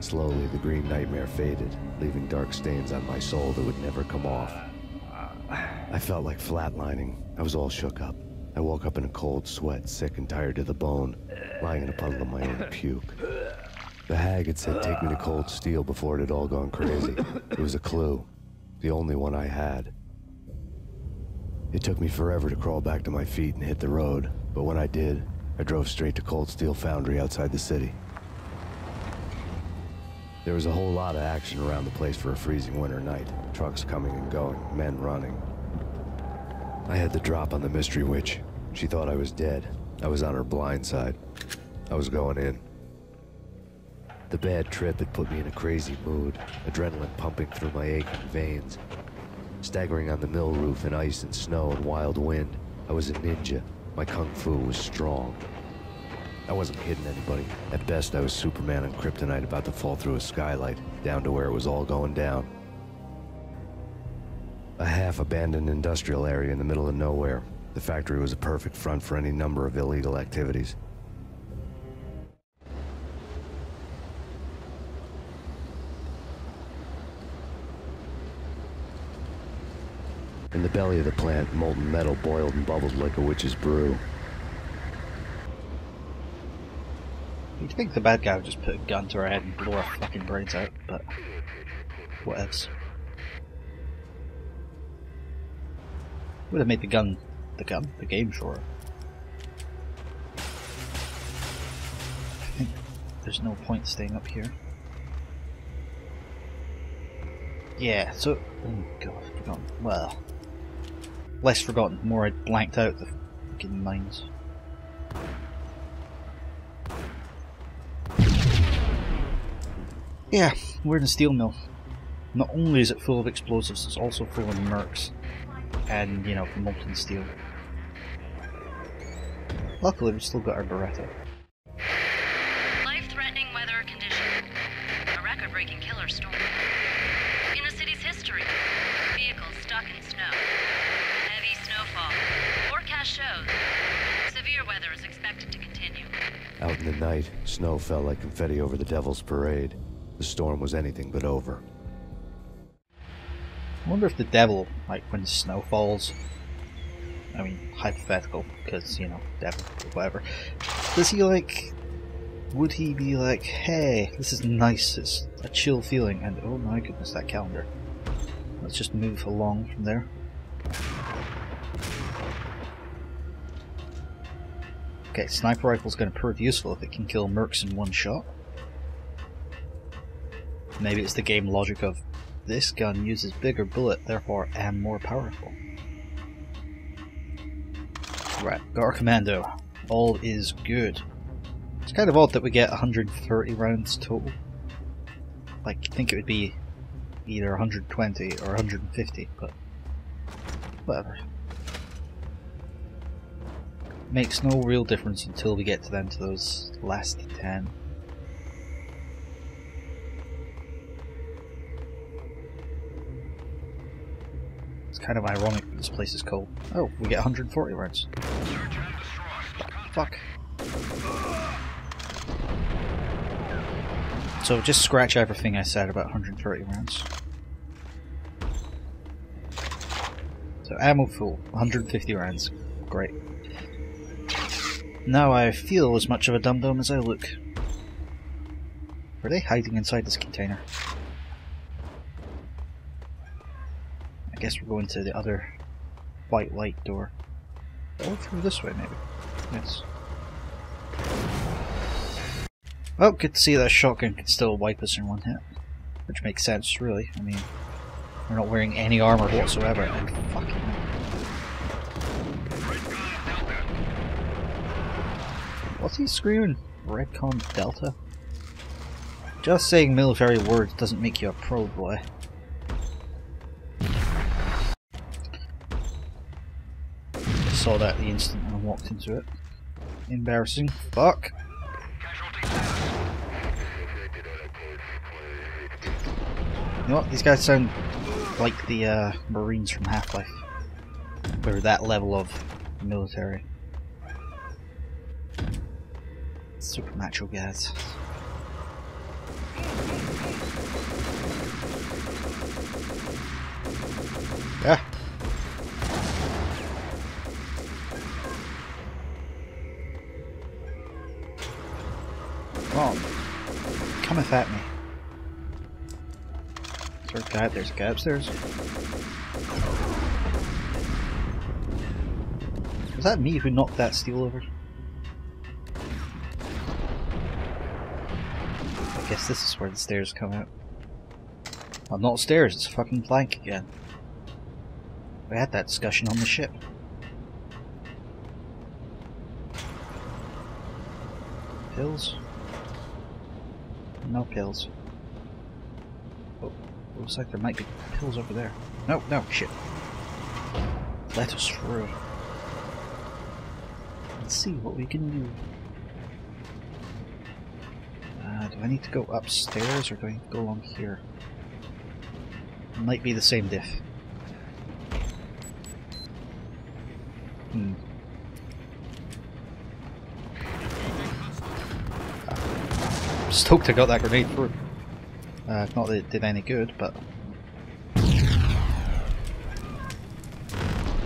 Slowly, the green nightmare faded, leaving dark stains on my soul that would never come off. I felt like flatlining. I was all shook up. I woke up in a cold sweat, sick and tired to the bone, lying in a puddle of my own puke. The hag had said take me to Cold Steel before it had all gone crazy. It was a clue, the only one I had. It took me forever to crawl back to my feet and hit the road, but when I did, I drove straight to Cold Steel Foundry outside the city. There was a whole lot of action around the place for a freezing winter night. Trucks coming and going, men running. I had the drop on the mystery witch. She thought I was dead. I was on her blind side. I was going in. The bad trip had put me in a crazy mood, adrenaline pumping through my aching veins. Staggering on the mill roof in ice and snow and wild wind, I was a ninja. My kung fu was strong. I wasn't kidding anybody. At best, I was Superman on Kryptonite about to fall through a skylight, down to where it was all going down. A half-abandoned industrial area in the middle of nowhere. The factory was a perfect front for any number of illegal activities. In the belly of the plant, molten metal boiled and bubbled like a witch's brew. You'd think the bad guy would just put a gun to her head and blow her fucking brains out, but whatevs. Would have made the game shorter. I think there's no point staying up here. Yeah, so oh god, I've forgotten. Well, less forgotten, more I blanked out the fucking mines. Yeah, we're in a steel mill. Not only is it full of explosives, it's also full of mercs. And, you know, molten steel. Luckily, we've still got our Beretta. Life-threatening weather conditions. A record-breaking killer storm. In the city's history, vehicles stuck in snow. Heavy snowfall. Forecast shows severe weather is expected to continue. Out in the night, snow fell like confetti over the Devil's Parade. The storm was anything but over. I wonder if the devil, like, when snow falls, I mean, hypothetical, because, you know, devil, whatever, does he, like, would he be like, hey, this is nice, it's a chill feeling, and oh my goodness, that calendar. Let's just move along from there. Okay, sniper rifle's gonna prove useful if it can kill mercs in one shot. Maybe it's the game logic of, this gun uses bigger bullet, therefore am more powerful. Right, got our commando. All is good. It's kind of odd that we get 130 rounds total. Like, I think it would be either 120 or 150, but whatever. Makes no real difference until we get to them, to those last 10. Kind of ironic that this place is cold. Oh, we get 140 rounds. Fuck. So just scratch everything I said about 130 rounds. So ammo full, 150 rounds. Great. Now I feel as much of a dum-dum as I look. Were they hiding inside this container? I guess we're going to the other white light door. Oh, through this way, maybe. Yes. Oh, good to see that shotgun can still wipe us in one hit. Which makes sense, really. I mean, we're not wearing any armor whatsoever. And fucking hell. What's he screaming? Redcon Delta? Just saying military words doesn't make you a pro, boy. Saw that the instant I walked into it. Embarrassing. Fuck! You know what? These guys sound like the Marines from Half-Life. They're that level of military. Supernatural guys. Yeah. Wrong. Cometh at me. Is there a guy? There's a guy upstairs. Was that me who knocked that steel over? I guess this is where the stairs come out. Well, not stairs, it's a fucking plank again. We had that discussion on the ship. Pills? No pills. Oh, looks like there might be pills over there. No, no, shit. Let us through. Let's see what we can do. Do I need to go upstairs or do I need to go along here? It might be the same diff. Hmm. I'm stoked I got that grenade through. Not that it did any good, but...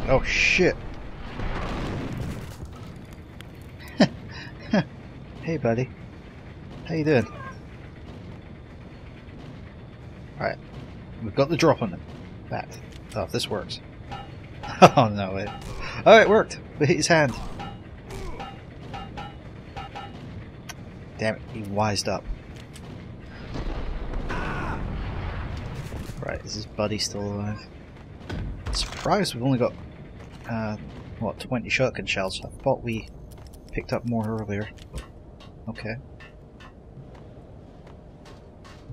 Oh shit! Hey buddy. How you doing? Alright. We've got the drop on them. That. Oh, if this works. Oh no, it... Oh, it worked! We hit his hand. Damn it, he wised up. Right, is his buddy still alive? I'm surprised we've only got, what, 20 shotgun shells. I thought we picked up more earlier. Okay.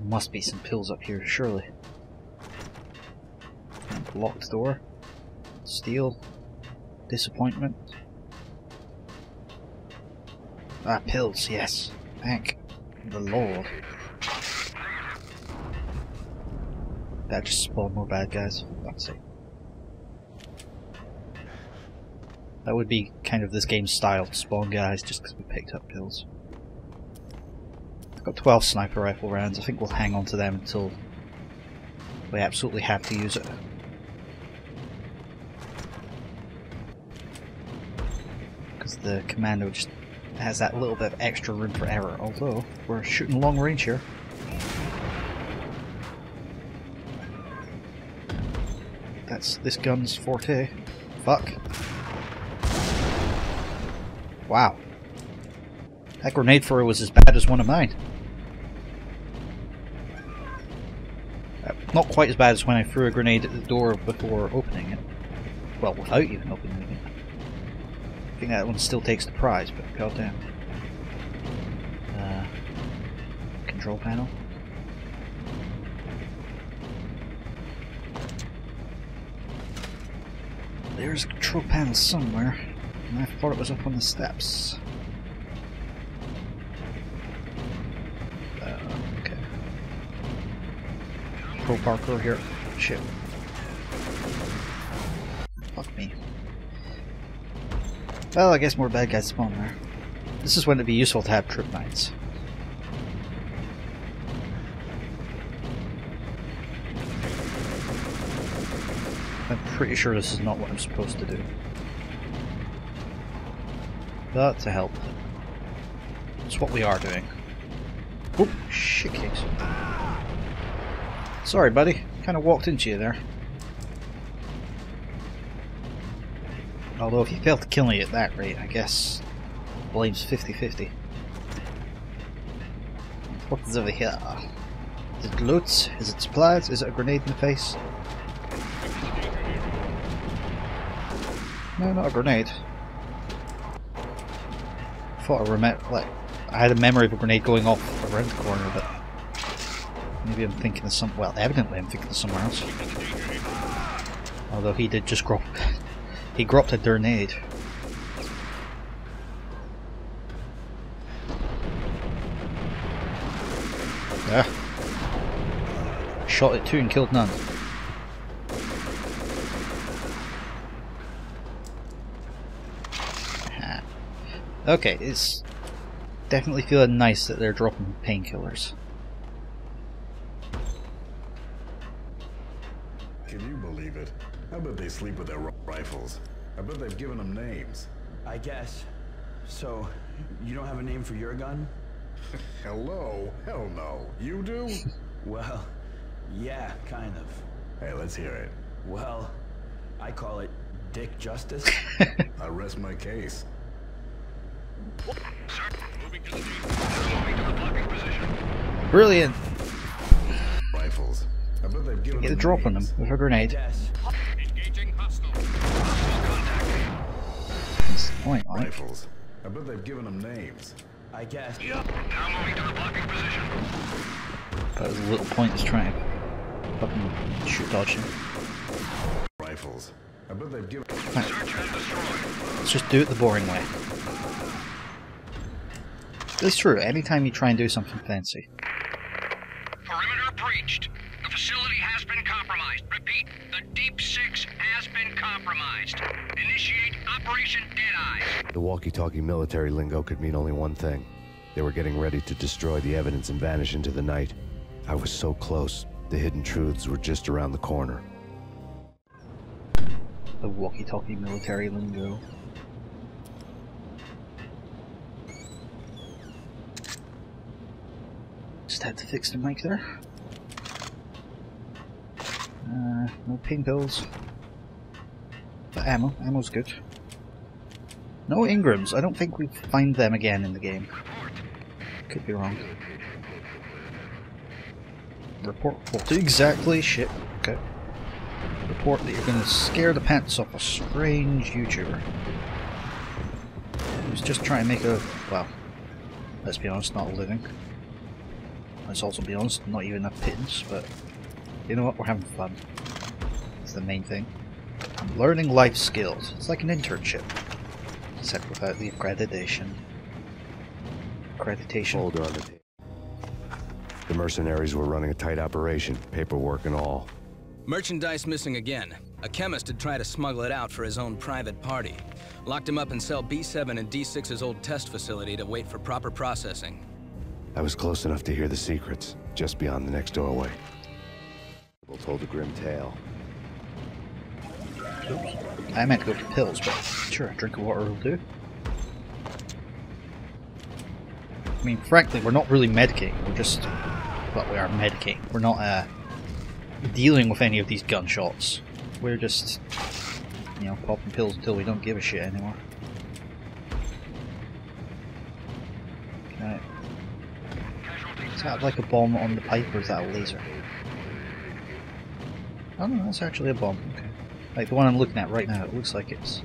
Must be some pills up here, surely. Locked door. Steel. Disappointment. Ah, pills, yes. Thank the Lord. That just spawned more bad guys. Let's see. That would be kind of this game's style to spawn guys just because we picked up pills. I've got 12 sniper rifle rounds. I think we'll hang on to them until we absolutely have to use it. The commando just has that little bit of extra room for error, although we're shooting long range here. That's this gun's forte. Fuck. Wow. That grenade throw was as bad as one of mine. Not quite as bad as when I threw a grenade at the door before opening it. Well, without even opening it. I think that one still takes the prize, but goddamn. Control panel. There's a control panel somewhere, and I thought it was up on the steps. Okay. Pro parkour here. Shit. Fuck me. Well, I guess more bad guys spawn there. This is when it'd be useful to have Kryptonites. I'm pretty sure this is not what I'm supposed to do. But to help. It's what we are doing. Oh, shit cakes. Sorry, buddy. Kind of walked into you there. Although if you fail to kill me at that rate, I guess blame's 50-50. What is over here? Is it loot? Is it supplies? Is it a grenade in the face? No, not a grenade. I thought I remember, like, I had a memory of a grenade going off around the corner, but maybe I'm thinking of some. Well, evidently I'm thinking of somewhere else. Although he did just grow. He dropped a grenade. Yeah. Shot at two and killed none. Okay, it's definitely feeling nice that they're dropping painkillers. bet they sleep with their rifles. I bet they've given them names. I guess. So, you don't have a name for your gun? Hello? Hell no. You do? Well, yeah, kind of. Hey, let's hear it. Well, I call it Dick Justice. I rest my case. Sir, moving to the blocking position. Brilliant. Rifles. I bet they've given get a drop on them with a grenade. Engaging hostile. What's the point, right? Rifles. I bet they've given them names. I guess. Yep. Now moving to the blocking position. That was a little pointless trying to fucking shoot dodge him. Rifles. I bet they've given right. Search and destroy. Let's just do it the boring way. It's true, anytime you try and do something fancy. Perimeter breached. The facility has been compromised. Repeat, the Deep Six has been compromised. Initiate Operation Dead Eyes. The walkie-talkie military lingo could mean only one thing. They were getting ready to destroy the evidence and vanish into the night. I was so close. The hidden truths were just around the corner. The walkie-talkie military lingo. Had to fix the mic there. No pain pills. But ammo. Ammo's good. No Ingrams. I don't think we find them again in the game. Could be wrong. Report. Exactly. Shit. Okay. Report that you're going to scare the pants off a strange YouTuber. Who's just trying to make a... well, let's be honest, not a living. Let's also be honest, not even a pittance, but you know what, we're having fun. It's the main thing. I'm learning life skills. It's like an internship, except without the accreditation. Holder on the table. The mercenaries were running a tight operation, paperwork and all. Merchandise missing again. A chemist had tried to smuggle it out for his own private party. Locked him up in cell B7 and D6's old test facility to wait for proper processing. I was close enough to hear the secrets, just beyond the next doorway. We'll told a grim tale. Oops. I meant to go to pills, but sure, a drink of water will do. I mean, frankly, we're not really medicating, we're just... well, we are medicating. We're not, dealing with any of these gunshots. We're just, you know, popping pills until we don't give a shit anymore. Okay. Is that like a bomb on the pipe, or is that a laser? Oh no, that's actually a bomb. Okay. Like the one I'm looking at right now, it looks like it's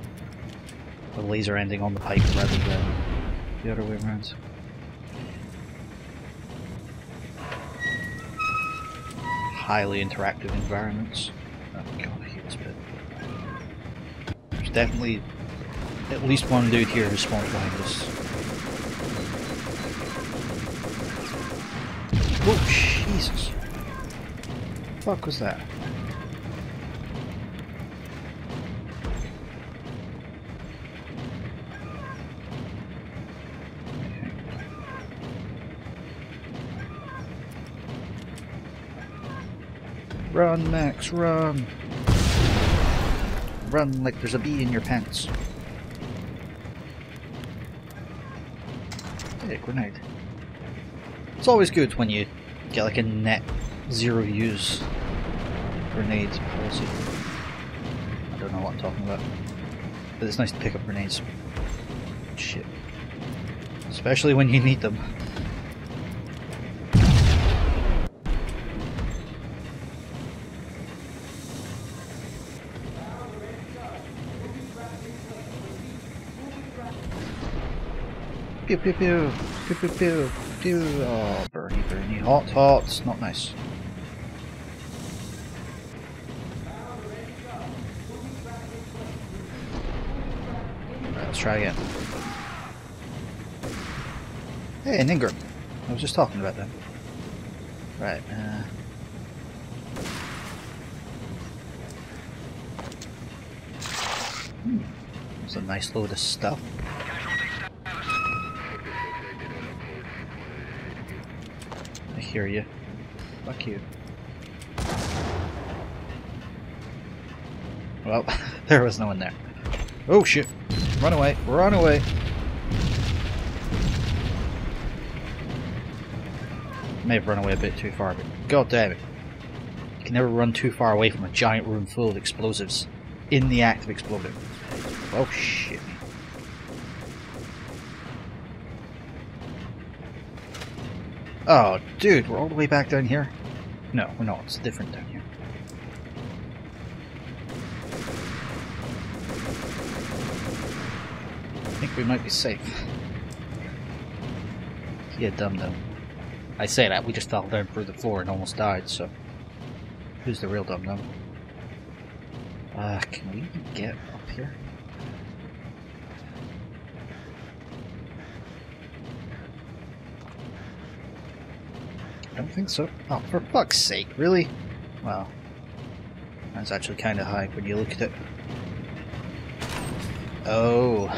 a laser ending on the pipe rather than the other way around. Highly interactive environments. Oh god, I hate this bit. There's definitely at least one dude here who's spawned behind us. Oh, Jesus. What the fuck was that? Run, Max, run! Run like there's a bee in your pants. Hey, grenade. It's always good when you get like a net zero use grenade policy. I don't know what I'm talking about. But it's nice to pick up grenades. Shit. Especially when you need them. Pew pew pew. Pew pew pew. Pew. Oh, Bernie, Bernie. Hot, hot. Not nice. Right, let's try again. Hey, an Ingram. I was just talking about that. Right. It's a nice load of stuff. Hear you. Fuck you. Well, there was no one there. Oh shit! Run away! Run away! May have run away a bit too far, but god damn it! You can never run too far away from a giant room full of explosives in the act of exploding. Oh shit! Oh, dude, we're all the way back down here? No, we're not. It's different down here. I think we might be safe. Yeah, dum-dum. I say that, we just fell down through the floor and almost died, so... Who's the real dum-dum? Can we even get up here? I don't think so. Oh, for fuck's sake, really? Wow. That's actually kind of high when you look at it. Oh.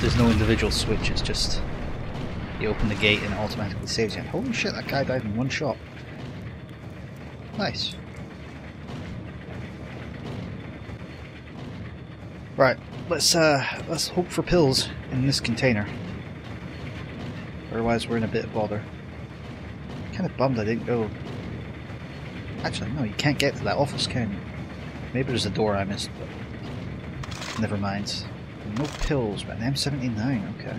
There's no individual switch, it's just... You open the gate and it automatically saves you. Holy shit, that guy died in one shot. Nice. Right, let's hope for pills in this container. Otherwise we're in a bit of bother. Kind of bummed I didn't go... Actually, no, you can't get to that office, can you? Maybe there's a door I missed, but... Never mind. No pills, but an M79, okay.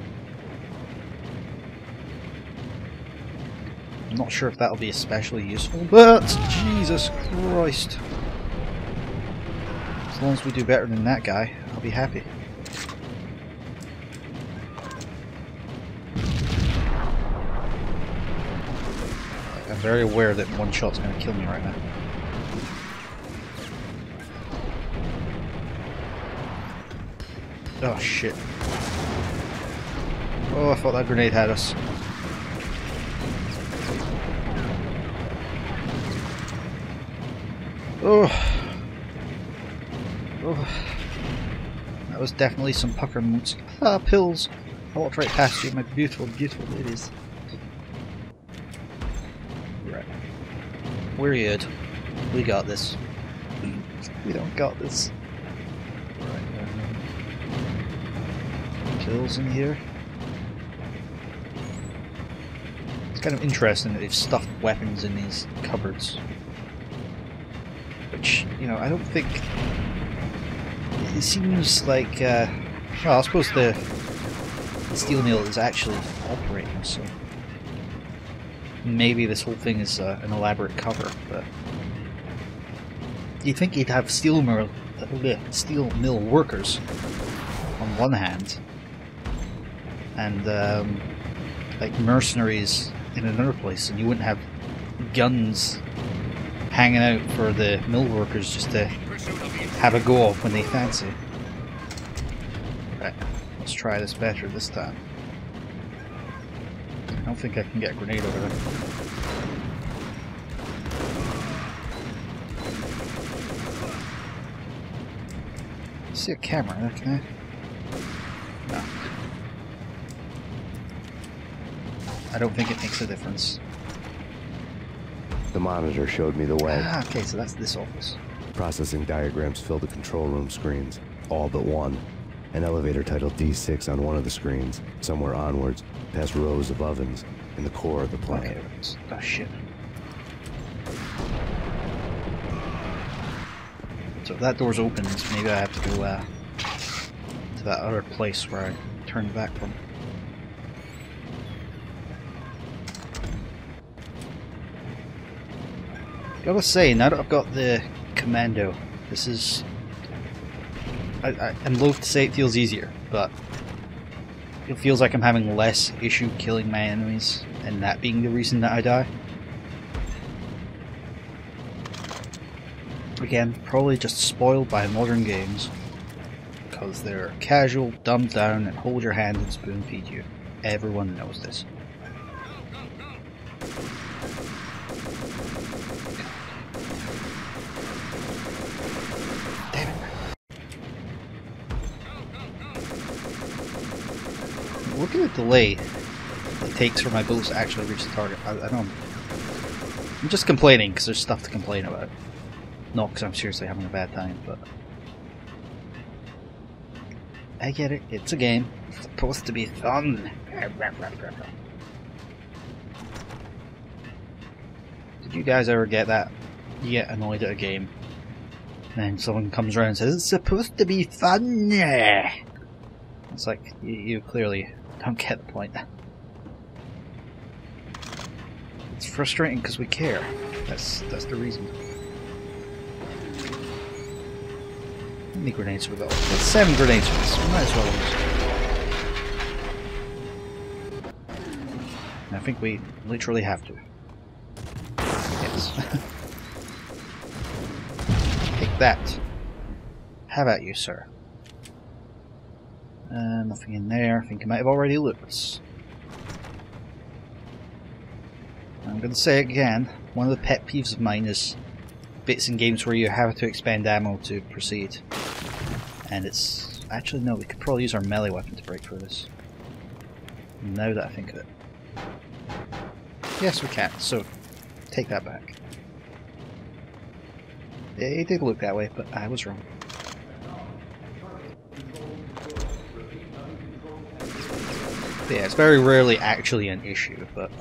I'm not sure if that'll be especially useful, but... Jesus Christ! As long as we do better than that guy, I'll be happy. I'm very aware that one shot's going to kill me right now. Oh shit. Oh, I thought that grenade had us. Oh. Oh. That was definitely some pucker moments. Ah, pills! I walked right past you, my beautiful, beautiful ladies. We're good. We got this. We don't got this. Right. Pills in here. It's kind of interesting that they've stuffed weapons in these cupboards. Which, you know, I don't think... It seems like... well, I suppose the steel mill is actually operating, so... Maybe this whole thing is an elaborate cover, but you'd think you'd have steel mill workers on one hand, and like mercenaries in another place, and you wouldn't have guns hanging out for the mill workers just to have a go off when they fancy. Right, let's try this better this time. I don't think I can get a grenade over there. I see a camera there, can I? No. I don't think it makes a difference. The monitor showed me the way. Ah, okay, so that's this office. Processing diagrams fill the control room screens, all but one. An elevator titled D6 on one of the screens, somewhere onwards, past rows of ovens, in the core of the plant. Okay, oh shit. So if that door's open, maybe I have to go to that other place where I turned back from. Gotta say, now that I've got the commando, this is... I'm loath to say it feels easier, but it feels like I'm having less issue killing my enemies, and that being the reason that I die. Again, probably just spoiled by modern games, because they're casual, dumbed down, and hold your hand and spoon feed you. Everyone knows this. Look at the delay it takes for my bullets to actually reach the target. I don't... I'm just complaining because there's stuff to complain about. Not because I'm seriously having a bad time, but... I get it, it's a game. It's supposed to be fun. Did you guys ever get that? You get annoyed at a game, and then someone comes around and says, it's supposed to be fun! It's like, you clearly don't get the point. It's frustrating because we care. That's the reason. How many grenades we got? 7 grenades for this. We might as well lose. I think we literally have to. Yes. Take that. How about you, sir? Nothing in there. I think I might have already looked. I'm going to say again, one of the pet peeves of mine is bits in games where you have to expend ammo to proceed. And it's... actually no, we could probably use our melee weapon to break through this. Now that I think of it. Yes, we can, so take that back. It did look that way, but I was wrong. But yeah, it's very rarely actually an issue, but...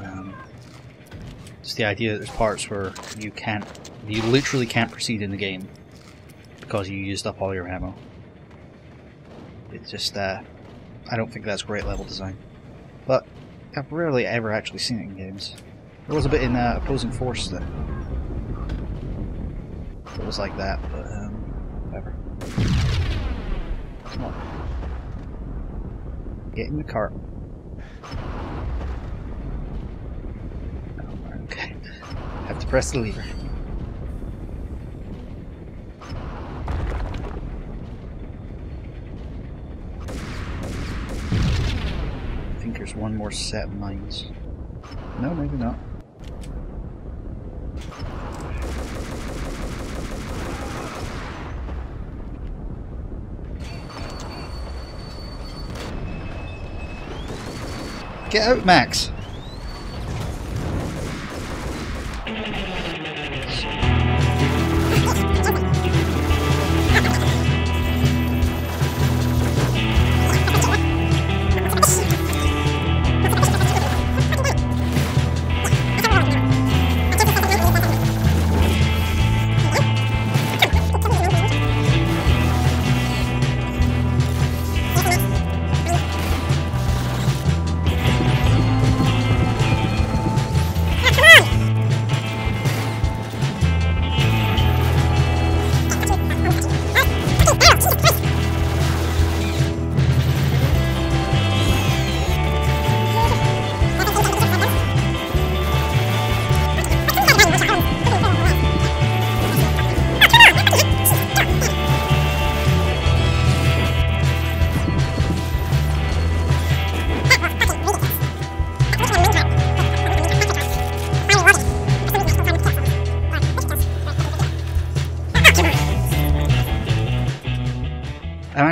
it's the idea that there's parts where you can't, you literally can't proceed in the game because you used up all your ammo. It's just, I don't think that's great level design. But I've rarely ever actually seen it in games. There was a bit in Opposing Forces though. It was like that, but whatever. Come on. Get in the cart. Okay, have to press the lever. I think there's one more set of mines. No, maybe not. Get out, Max!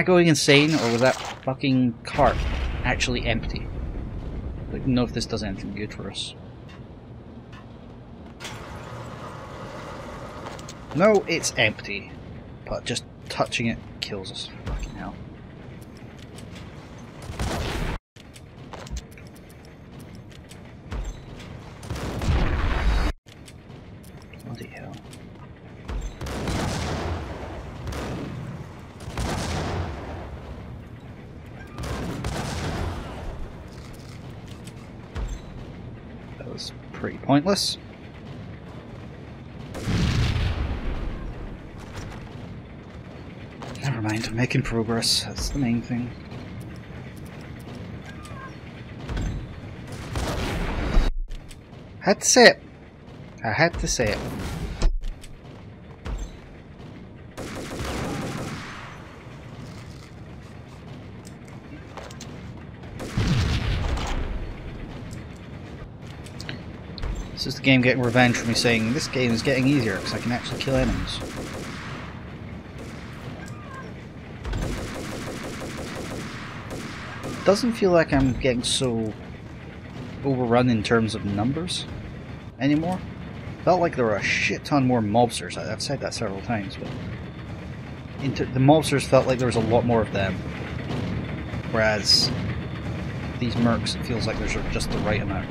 Going insane, or was that fucking cart actually empty? I don't know if this does anything good for us. No, it's empty, but just touching it kills us. Fucking hell. Bloody hell. Pretty pointless. Never mind, I'm making progress, that's the main thing. Had to say it! I had to say it. This is the game getting revenge for me saying this game is getting easier because I can actually kill enemies. It doesn't feel like I'm getting so overrun in terms of numbers anymore. Felt like there were a shit ton more mobsters. I've said that several times, but the mobsters felt like there was a lot more of them. Whereas these mercs, it feels like there's just the right amount.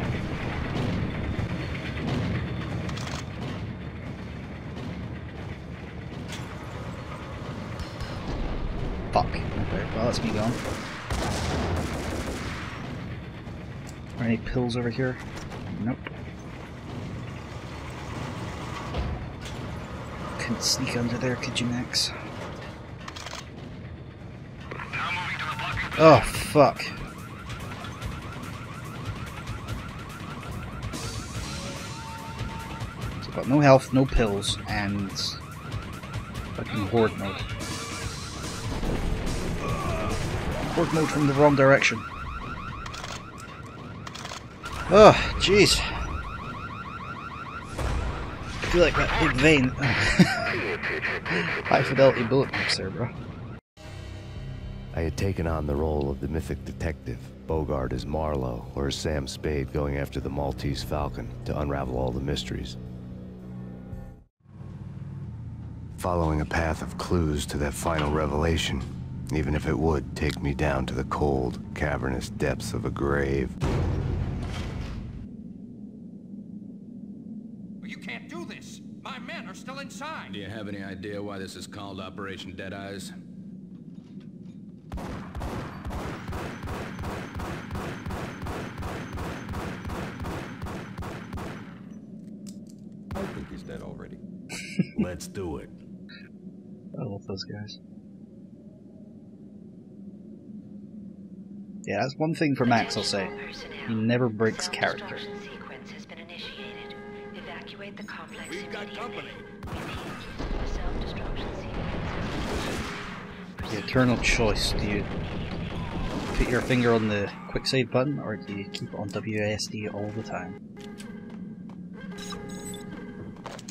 Fuck. Okay, well that's me gone. Are there any pills over here? Nope. Couldn't sneak under there, could you, Max? Oh, fuck. So I've got no health, no pills, and fucking horde mode. Horde mode from the wrong direction. Oh, jeez. I feel like that big vein. High fidelity bullet marks there, bro. I had taken on the role of the mythic detective, Bogart as Marlowe, or as Sam Spade going after the Maltese Falcon to unravel all the mysteries. Following a path of clues to that final revelation, even if it would take me down to the cold, cavernous depths of a grave. You can't do this! My men are still inside! Do you have any idea why this is called Operation Dead Eyes? I think he's dead already. Let's do it. I love those guys. Yeah, that's one thing for Max, I'll say. He never breaks character. We've got company. The eternal choice. Do you put your finger on the quick save button, or do you keep on WASD all the time?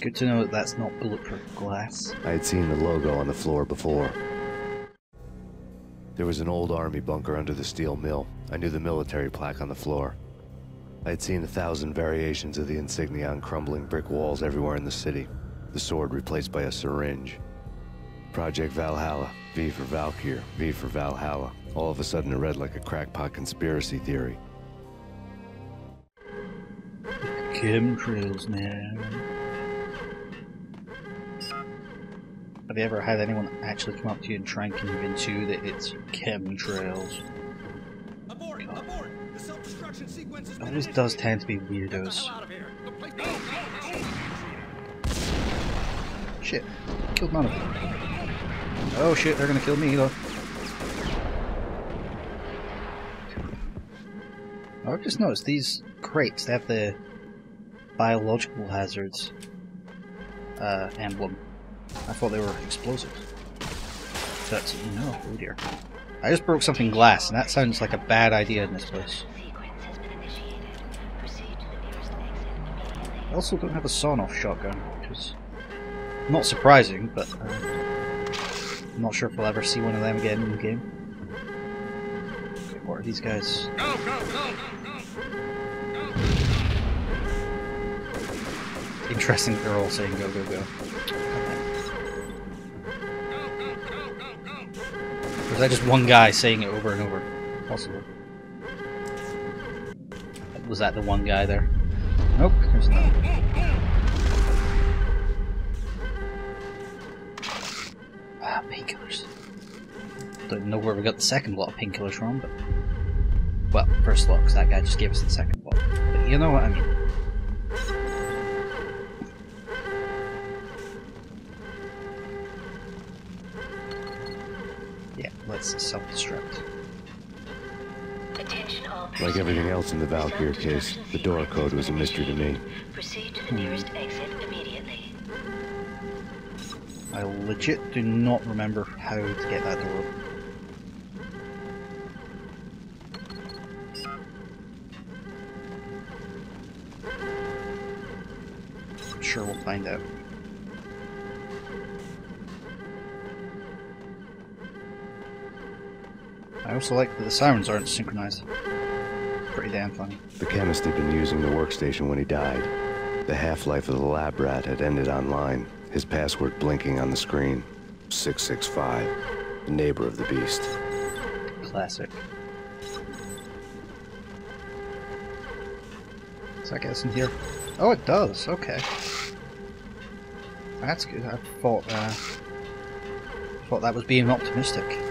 Good to know that that's not bulletproof glass. I had seen the logo on the floor before. There was an old army bunker under the steel mill. I knew the military plaque on the floor. I had seen 1,000 variations of the insignia on crumbling brick walls everywhere in the city. The sword replaced by a syringe. Project Valhalla, V for Valkyr, V for Valhalla. All of a sudden it read like a crackpot conspiracy theory. Chemtrails, man. Have you ever had anyone actually come up to you and try and convince you that it's chemtrails? Abort! Abort! The self-destruction sequence is finished! Always does tend to be weirdos. Shit. Killed none of them. Oh shit, they're gonna kill me though. I've just noticed these crates, they have the biological hazards emblem. I thought they were explosives. That's no, oh dear. I just broke something glass, and that sounds like a bad idea in this place. I also don't have a sawn-off shotgun, which is not surprising, but I'm not sure if we'll ever see one of them again in the game. What are these guys? Go, go, go, go, go. Interesting that they're all saying go, go, go. Or is that just one guy saying it over and over? Possible. Was that the one guy there? Nope, there's none. Ah, painkillers. Don't know where we got the second lot of painkillers from, but... Well, first lot, because that guy just gave us the second lot. But you know what I mean. Let's self-destruct. Like everything else in the Valkyr case, the door code was a mystery to me. Proceed to the nearest exit immediately. I legit do not remember how to get that door. I'm sure we'll find out. I also like that the sirens aren't synchronized. Pretty damn funny. The chemist had been using the workstation when he died. The half-life of the lab rat had ended online, his password blinking on the screen. 665, the neighbor of the beast. Classic. Does that get us in here? Oh, it does. Okay. That's good. I thought that was being optimistic.